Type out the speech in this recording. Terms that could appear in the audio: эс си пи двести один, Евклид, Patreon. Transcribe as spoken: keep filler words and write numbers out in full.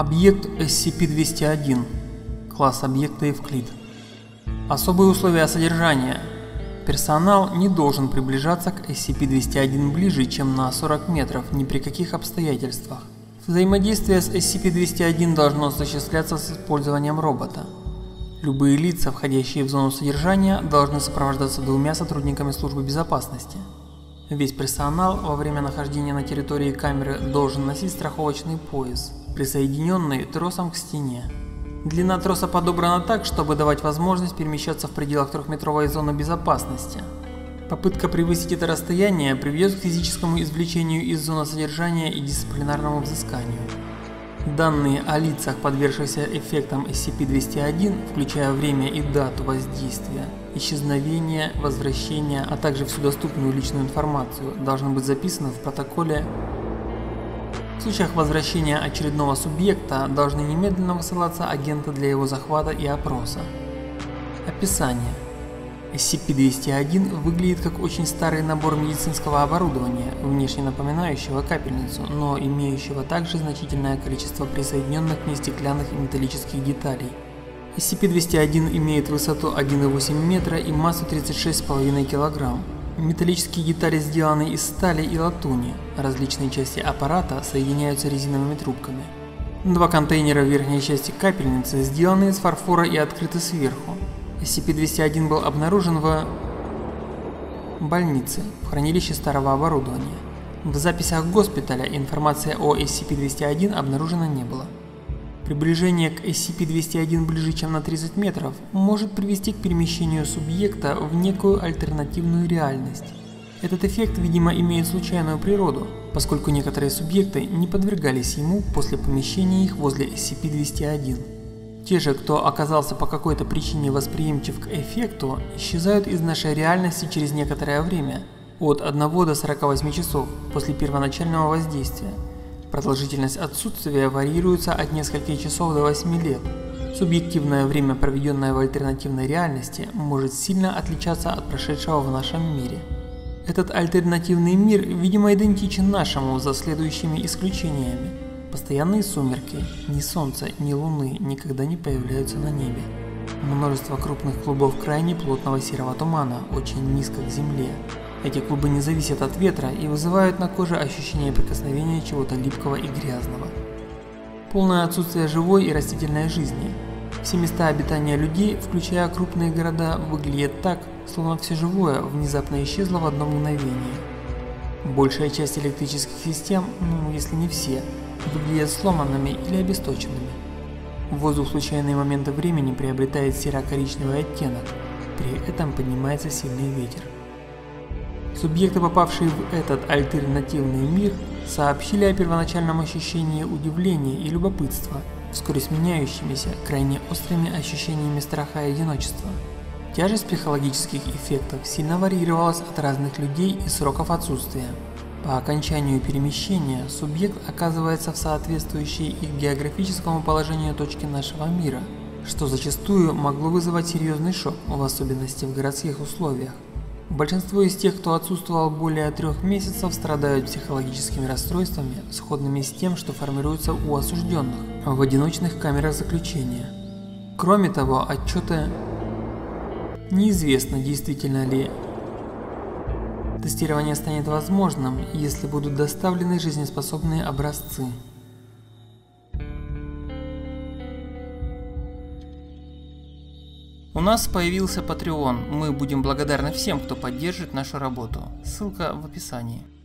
Объект эс си пи двести один. Класс объекта Евклид. Особые условия содержания. Персонал не должен приближаться к эс си пи двести один ближе, чем на сорок метров, ни при каких обстоятельствах. Взаимодействие с эс си пи двести один должно осуществляться с использованием робота. Любые лица, входящие в зону содержания, должны сопровождаться двумя сотрудниками службы безопасности. Весь персонал во время нахождения на территории камеры должен носить страховочный пояс, присоединенный тросом к стене. Длина троса подобрана так, чтобы давать возможность перемещаться в пределах трехметровой зоны безопасности. Попытка превысить это расстояние приведет к физическому извлечению из зоны содержания и дисциплинарному взысканию. Данные о лицах, подвергшихся эффектам эс си пи двести один, включая время и дату воздействия, исчезновения, возвращения, а также всю доступную личную информацию, должны быть записаны в протоколе. В случаях возвращения очередного субъекта должны немедленно высылаться агенты для его захвата и опроса. Описание. эс си пи двести один выглядит как очень старый набор медицинского оборудования, внешне напоминающего капельницу, но имеющего также значительное количество присоединенных к ней стеклянных и металлических деталей. эс си пи двести один имеет высоту один и восемь метра и массу тридцать шесть и пять килограмм. Металлические детали сделаны из стали и латуни, различные части аппарата соединяются резиновыми трубками. Два контейнера в верхней части капельницы сделаны из фарфора и открыты сверху. эс си пи двести один был обнаружен в больнице, в хранилище старого оборудования. В записях госпиталя информация о эс си пи двести один обнаружена не было. Приближение к эс си пи двести один ближе, чем на тридцать метров, может привести к перемещению субъекта в некую альтернативную реальность. Этот эффект, видимо, имеет случайную природу, поскольку некоторые субъекты не подвергались ему после помещения их возле эс си пи двести один. Те же, кто оказался по какой-то причине восприимчив к эффекту, исчезают из нашей реальности через некоторое время, от одного до сорока восьми часов после первоначального воздействия. Продолжительность отсутствия варьируется от нескольких часов до восьми лет. Субъективное время, проведенное в альтернативной реальности, может сильно отличаться от прошедшего в нашем мире. Этот альтернативный мир, видимо, идентичен нашему за следующими исключениями. Постоянные сумерки, ни солнца, ни луны никогда не появляются на небе. Множество крупных клубов крайне плотного серого тумана, очень низко к земле. Эти клубы не зависят от ветра и вызывают на коже ощущение прикосновения чего-то липкого и грязного. Полное отсутствие живой и растительной жизни. Все места обитания людей, включая крупные города, выглядят так, словно все живое внезапно исчезло в одно мгновение. Большая часть электрических систем, ну если не все, выглядят сломанными или обесточенными. Воздух в случайные моменты времени приобретает серо-коричневый оттенок, при этом поднимается сильный ветер. Субъекты, попавшие в этот альтернативный мир, сообщили о первоначальном ощущении удивления и любопытства, вскоре сменяющимися крайне острыми ощущениями страха и одиночества. Тяжесть психологических эффектов сильно варьировалась от разных людей и сроков отсутствия. По окончанию перемещения субъект оказывается в соответствующей их географическому положению точке нашего мира, что зачастую могло вызывать серьезный шок, в особенности в городских условиях. Большинство из тех, кто отсутствовал более трех месяцев, страдают психологическими расстройствами, сходными с тем, что формируется у осужденных в одиночных камерах заключения. Кроме того, отчеты неизвестно, действительно ли тестирование станет возможным, если будут доставлены жизнеспособные образцы. У нас появился Patreon. Мы будем благодарны всем, кто поддержит нашу работу. Ссылка в описании.